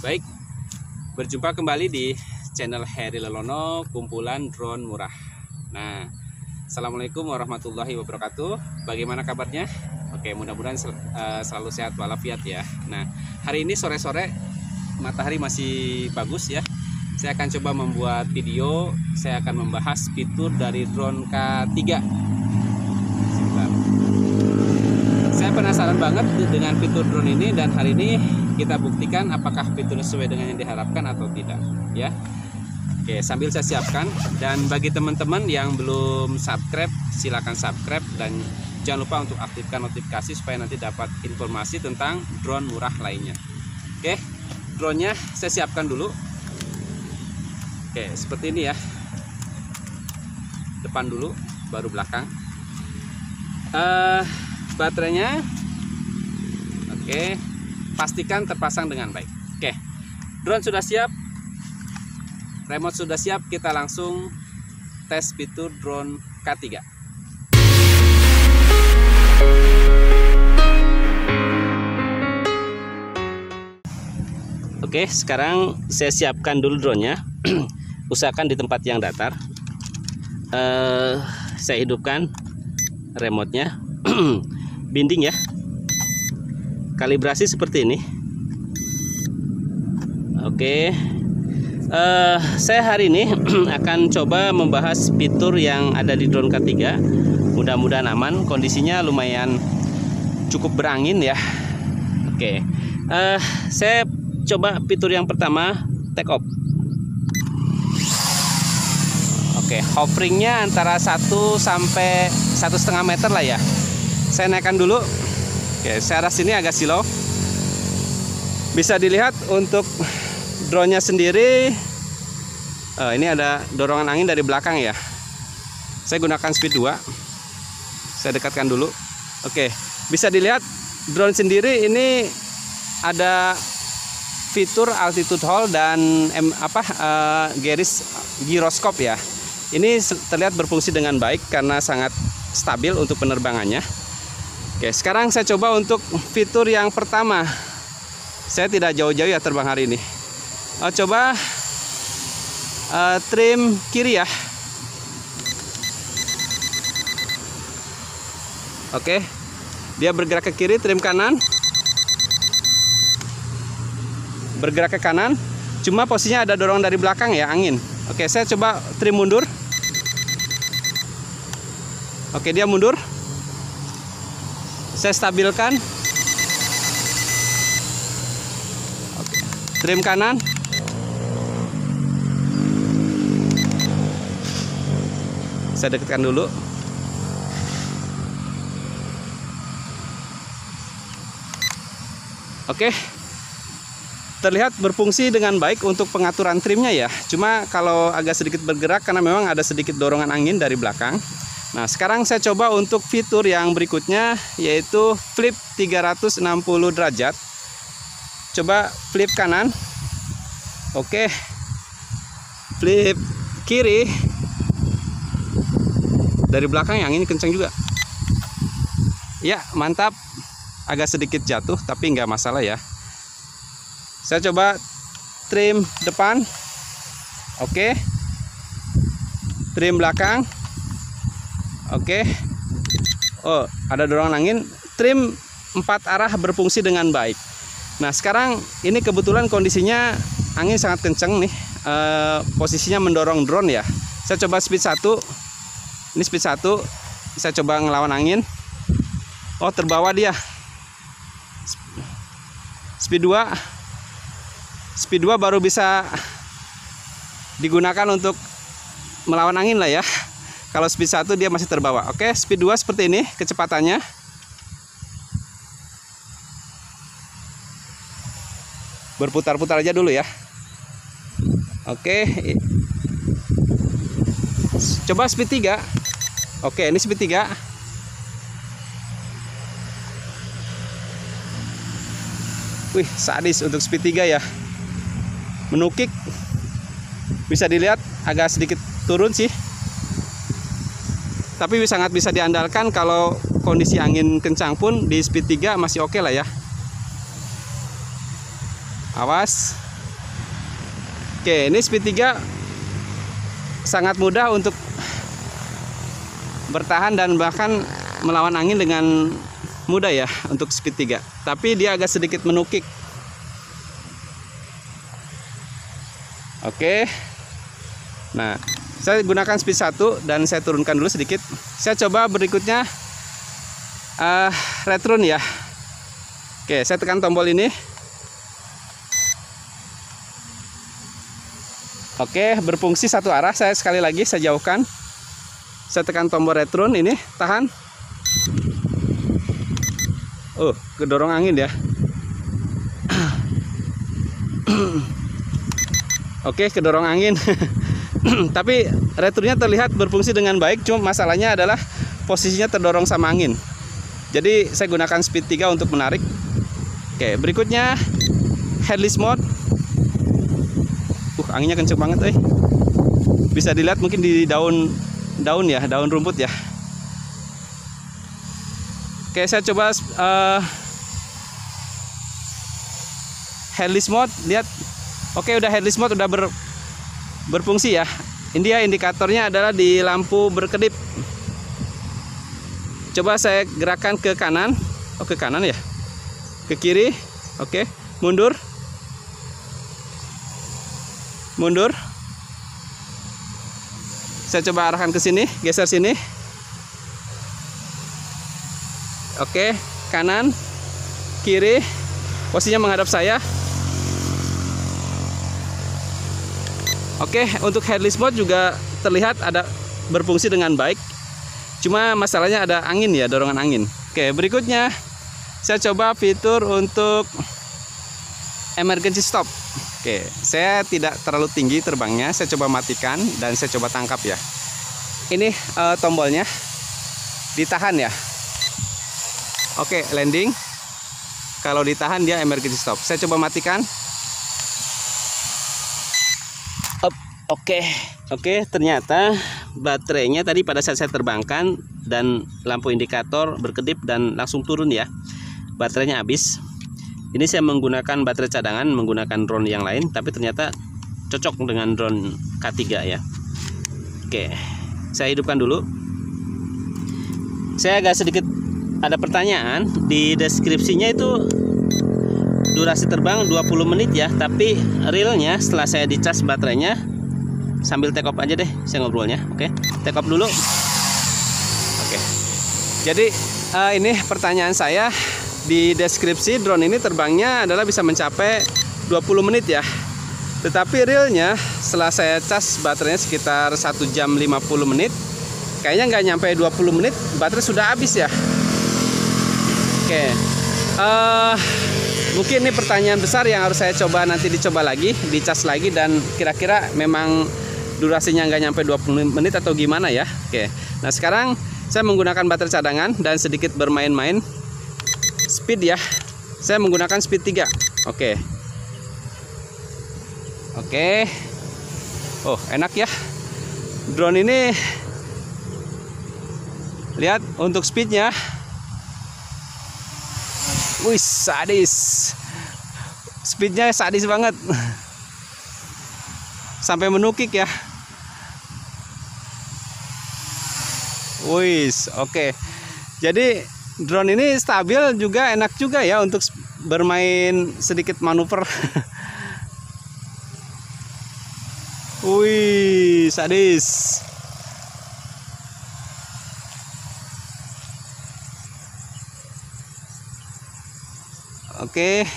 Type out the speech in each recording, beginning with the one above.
Baik, berjumpa kembali di channel Heri Lelono, kumpulan drone murah. Nah, assalamualaikum warahmatullahi wabarakatuh. Bagaimana kabarnya? Oke, mudah-mudahan selalu sehat walafiat ya. Nah, hari ini sore-sore matahari masih bagus ya. Saya akan coba membuat video. Saya akan membahas fitur dari drone K3. Saya penasaran banget dengan fitur drone ini, dan hari ini kita buktikan apakah fitur sesuai dengan yang diharapkan atau tidak ya. Oke, sambil saya siapkan, dan bagi teman-teman yang belum subscribe silahkan subscribe, dan jangan lupa untuk aktifkan notifikasi supaya nanti dapat informasi tentang drone murah lainnya. Oke, drone-nya saya siapkan dulu. Oke, seperti ini ya, depan dulu baru belakang. Baterainya oke, pastikan terpasang dengan baik. Oke, drone sudah siap, remote sudah siap, kita langsung tes fitur drone K3. Oke, sekarang saya siapkan dulu drone-nya. Usahakan di tempat yang datar. Saya hidupkan remote-nya. Binding ya, kalibrasi seperti ini. Oke, saya hari ini akan coba membahas fitur yang ada di drone K3. Mudah-mudahan aman, kondisinya lumayan cukup berangin ya. Oke, saya coba fitur yang pertama, take off. Oke, hoveringnya antara 1 sampai 1,5 meter lah ya. Saya naikkan dulu. Oke, saya arah sini agak silau. Bisa dilihat untuk drone-nya sendiri. Ini ada dorongan angin dari belakang ya. Saya gunakan speed 2. Saya dekatkan dulu. Oke, bisa dilihat drone sendiri ini ada fitur altitude hold dan garis giroskop ya. Ini terlihat berfungsi dengan baik karena sangat stabil untuk penerbangannya. Oke, sekarang saya coba untuk fitur yang pertama. Saya tidak jauh-jauh ya terbang hari ini. Coba trim kiri ya. Oke, dia bergerak ke kiri, trim kanan. Bergerak ke kanan, cuma posisinya ada dorongan dari belakang ya, angin. Oke, saya coba trim mundur. Oke, dia mundur. Saya stabilkan. Oke, trim kanan. Saya dekatkan dulu. Oke, terlihat berfungsi dengan baik untuk pengaturan trimnya ya. Cuma kalau agak sedikit bergerak karena memang ada sedikit dorongan angin dari belakang. Nah, sekarang saya coba untuk fitur yang berikutnya, yaitu flip 360 derajat. Coba flip kanan. Oke, flip kiri. Dari belakang yang angin kencang juga. Ya, mantap. Agak sedikit jatuh tapi nggak masalah ya. Saya coba trim depan. Oke, trim belakang. Oke, oh ada dorongan angin. Trim 4 arah berfungsi dengan baik. Nah, sekarang ini kebetulan kondisinya angin sangat kencang nih. Posisinya mendorong drone ya. Saya coba speed 1. Ini speed 1. Saya coba ngelawan angin. Oh, terbawa dia. Speed 2. Speed 2 baru bisa digunakan untuk melawan angin lah ya. Kalau speed 1 dia masih terbawa. Oke, speed 2 seperti ini kecepatannya. Berputar-putar aja dulu ya. Oke, coba speed 3. Oke, ini speed 3. Wih, sadis untuk speed 3 ya. Menukik. Bisa dilihat agak sedikit turun sih, tapi sangat bisa diandalkan kalau kondisi angin kencang pun. Di speed 3 masih oke lah ya. Awas. Oke, ini speed 3 sangat mudah untuk bertahan dan bahkan melawan angin dengan mudah ya untuk speed 3. Tapi dia agak sedikit menukik. Oke. Nah, saya gunakan speed 1 dan saya turunkan dulu sedikit. Saya coba berikutnya return ya. Oke, saya tekan tombol ini. Oke, berfungsi satu arah. Saya sekali lagi, saya jauhkan. Saya tekan tombol return ini, tahan. Oh, kedorong angin ya. Oke, kedorong angin. Tapi returnnya terlihat berfungsi dengan baik, cuma masalahnya adalah posisinya terdorong sama angin. Jadi saya gunakan speed 3 untuk menarik. Oke, berikutnya headless mode. Anginnya kenceng banget, bisa dilihat mungkin di daun ya, daun rumput ya. Oke, saya coba headless mode, lihat. Oke, udah headless mode, udah berfungsi ya. Ini dia indikatornya adalah di lampu berkedip. Coba saya gerakan ke kanan, oh ke kanan ya, ke kiri, oke, mundur, mundur. Saya coba arahkan ke sini, geser sini. Oke, kanan, kiri, posisinya menghadap saya. Oke, untuk headless mode juga terlihat ada berfungsi dengan baik. Cuma masalahnya ada angin ya, dorongan angin. Oke, berikutnya saya coba fitur untuk emergency stop. Oke, saya tidak terlalu tinggi terbangnya. Saya coba matikan dan saya coba tangkap ya. Ini tombolnya ditahan ya. Oke, landing. Kalau ditahan dia emergency stop. Saya coba matikan. Oke, oke, ternyata baterainya tadi pada saat saya terbangkan dan lampu indikator berkedip dan langsung turun ya. Baterainya habis. Ini saya menggunakan baterai cadangan, menggunakan drone yang lain, tapi ternyata cocok dengan drone K3 ya. Oke, saya hidupkan dulu. Saya agak sedikit ada pertanyaan di deskripsinya itu. Durasi terbang 20 menit ya, tapi realnya setelah saya dicas baterainya, sambil take off aja deh saya ngobrolnya. Oke, take off dulu. Oke, jadi ini pertanyaan saya di deskripsi, drone ini terbangnya adalah bisa mencapai 20 menit ya, tetapi realnya setelah saya cas baterainya sekitar 1 jam 50 menit, kayaknya nggak nyampe 20 menit baterai sudah habis ya. Oke, mungkin ini pertanyaan besar yang harus saya coba nanti dicoba lagi, dicas lagi, dan kira-kira memang durasinya nggak nyampe 20 menit atau gimana ya. Oke, nah sekarang saya menggunakan baterai cadangan dan sedikit bermain-main speed ya. Saya menggunakan speed 3. Oke, oke, oh enak ya drone ini. Lihat untuk speednya. Wih, sadis. Speednya sadis banget. Sampai menukik ya. Wih, oke. Jadi drone ini stabil juga, enak juga ya untuk bermain sedikit manuver. Wih, sadis. Oke,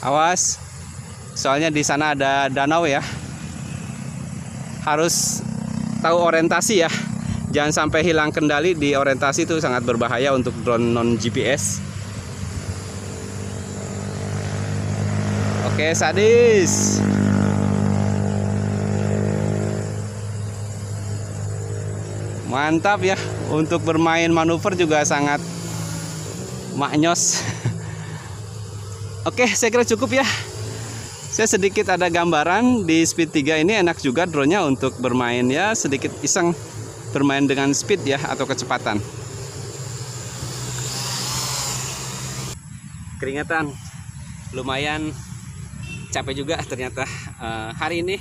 awas, soalnya di sana ada danau ya. Harus tahu orientasi ya, jangan sampai hilang kendali di orientasi, itu sangat berbahaya untuk drone non GPS. Oke, sadis. Mantap ya, untuk bermain manuver juga sangat maknyos. Oke, saya kira cukup ya. Saya sedikit ada gambaran di speed 3 ini, enak juga drone-nya untuk bermain ya, sedikit iseng bermain dengan speed ya atau kecepatan. Keringatan. lumayan capek juga ternyata. Hari ini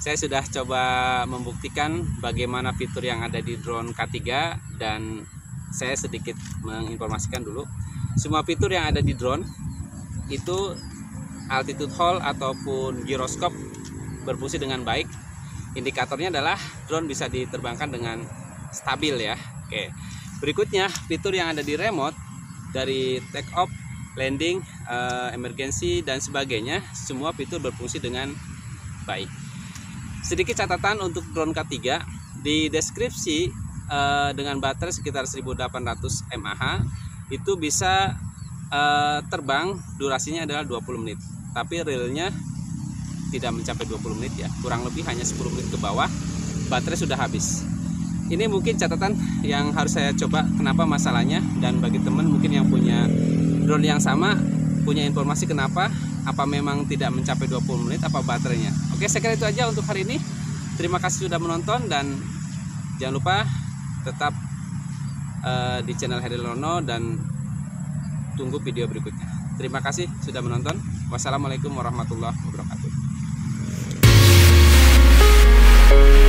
saya sudah coba membuktikan bagaimana fitur yang ada di drone K3, dan saya sedikit menginformasikan dulu semua fitur yang ada di drone itu altitude hold ataupun giroskop berfungsi dengan baik. Indikatornya adalah drone bisa diterbangkan dengan stabil ya. Oke. Berikutnya fitur yang ada di remote dari take off, landing, emergency dan sebagainya, semua fitur berfungsi dengan baik. Sedikit catatan untuk drone K3 di deskripsi, dengan baterai sekitar 1800 mAh itu bisa terbang durasinya adalah 20 menit, tapi realnya tidak mencapai 20 menit ya, kurang lebih hanya 10 menit ke bawah baterai sudah habis. Ini mungkin catatan yang harus saya coba kenapa masalahnya, dan bagi teman mungkin yang punya drone yang sama punya informasi kenapa, apa memang tidak mencapai 20 menit, apa baterainya. Oke, saya kira itu aja untuk hari ini. Terima kasih sudah menonton, dan jangan lupa tetap di channel Heri Lelono dan tunggu video berikutnya. Terima kasih sudah menonton. Wassalamualaikum warahmatullahi wabarakatuh.